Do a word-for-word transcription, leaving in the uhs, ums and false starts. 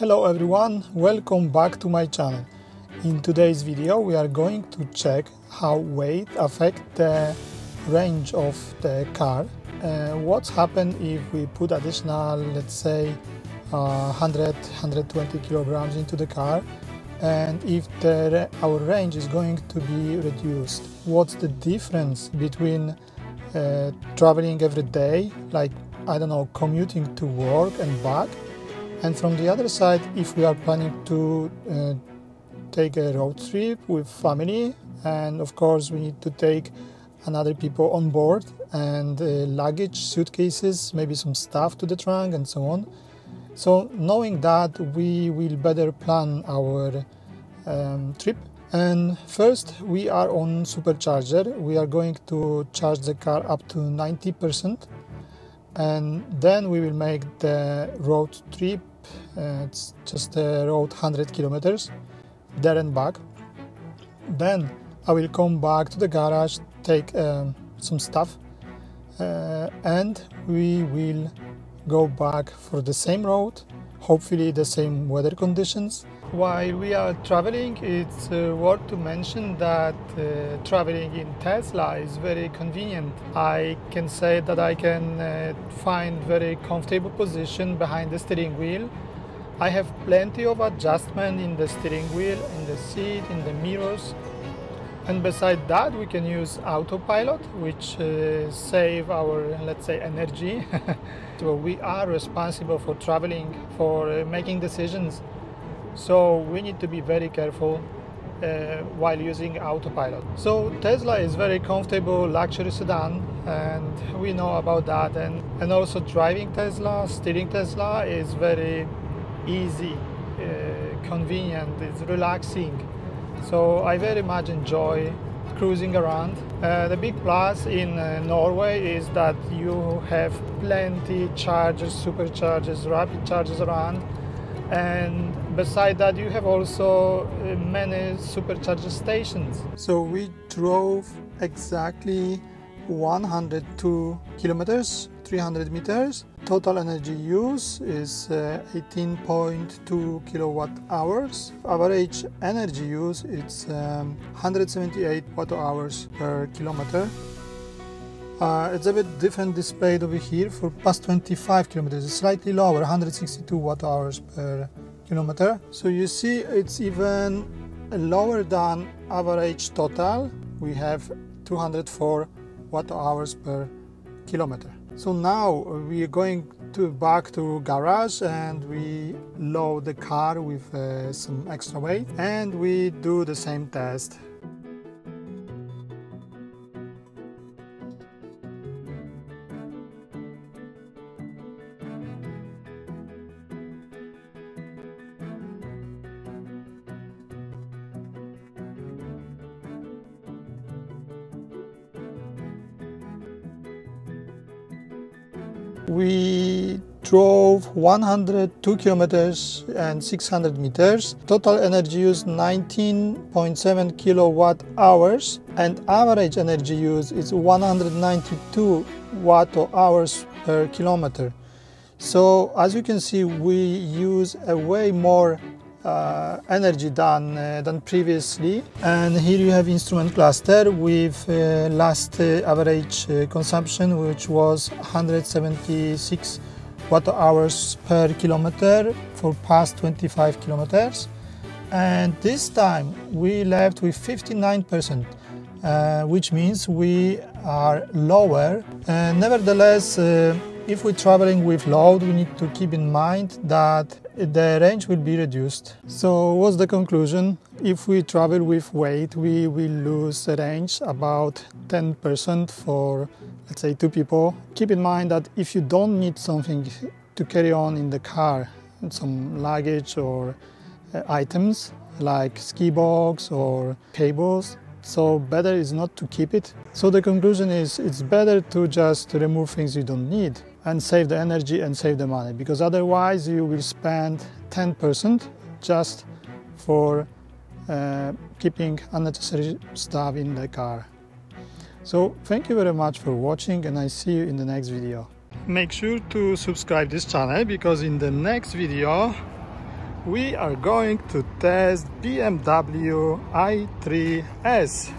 Hello everyone, welcome back to my channel. In today's video we are going to check how weight affects the range of the car. Uh, what's happened if we put additional, let's say uh, one hundred to one hundred twenty kilograms into the car, and if the, our range is going to be reduced. What's the difference between uh, traveling every day, like I don't know, commuting to work and back? And from the other side, if we are planning to uh, take a road trip with family, and of course we need to take another people on board, and uh, luggage, suitcases, maybe some stuff to the trunk and so on. So knowing that, we will better plan our um, trip. And first we are on supercharger. We are going to charge the car up to ninety percent. And then we will make the road trip. Uh, it's just a road one hundred kilometers there and back. Then I will come back to the garage, take um, some stuff, uh, and we will go back for the same road, hopefully the same weather conditions. While we are traveling, it's uh, worth to mention that uh, traveling in Tesla is very convenient. I can say that I can uh, find very comfortable position behind the steering wheel. I have plenty of adjustment in the steering wheel, in the seat, in the mirrors. And beside that, we can use autopilot, which uh, save our, let's say, energy. So we are responsible for traveling, for uh, making decisions. So we need to be very careful uh, while using autopilot. So Tesla is very comfortable luxury sedan, and we know about that. And, and also driving Tesla, steering Tesla is very easy, uh, convenient, it's relaxing. So I very much enjoy cruising around. Uh, the big plus in uh, Norway is that you have plenty chargers, superchargers, rapid chargers around. And beside that, you have also many supercharger stations. So we drove exactly one hundred two kilometers, three hundred meters. Total energy use is eighteen point two uh, kilowatt hours. Average energy use is um, one hundred seventy-eight watt hours per kilometer. Uh, it's a bit different displayed over here for past twenty-five kilometers. It's slightly lower, one hundred sixty-two watt hours per kilometer. So you see it's even lower than average total. We have two hundred four watt hours per kilometer. So now we are going to back to garage, and we load the car with uh, some extra weight, and we do the same test. We drove one hundred two kilometers and six hundred meters. Total energy use nineteen point seven kilowatt hours, and average energy use is one hundred ninety-two watt hours per kilometer. So as you can see, we use a way more uh, energy than uh, than previously. And here you have instrument cluster with uh, last uh, average uh, consumption, which was one hundred seventy-six watt hours per kilometer for past twenty-five kilometers. And this time we left with fifty-nine percent, uh, which means we are lower. Uh, nevertheless, uh, if we're traveling with load, we need to keep in mind that the range will be reduced. So what's the conclusion? If we travel with weight, we will lose the range about ten percent for, let's say, two people. Keep in mind that if you don't need something to carry on in the car, some luggage or uh, items like ski box or cables, so better is not to keep it. So the conclusion is, it's better to just remove things you don't need and save the energy and save the money, because otherwise you will spend ten percent just for uh, keeping unnecessary stuff in the car. So thank you very much for watching, and I see you in the next video. Make sure to subscribe this channel, because in the next video We are going to test B M W i three S.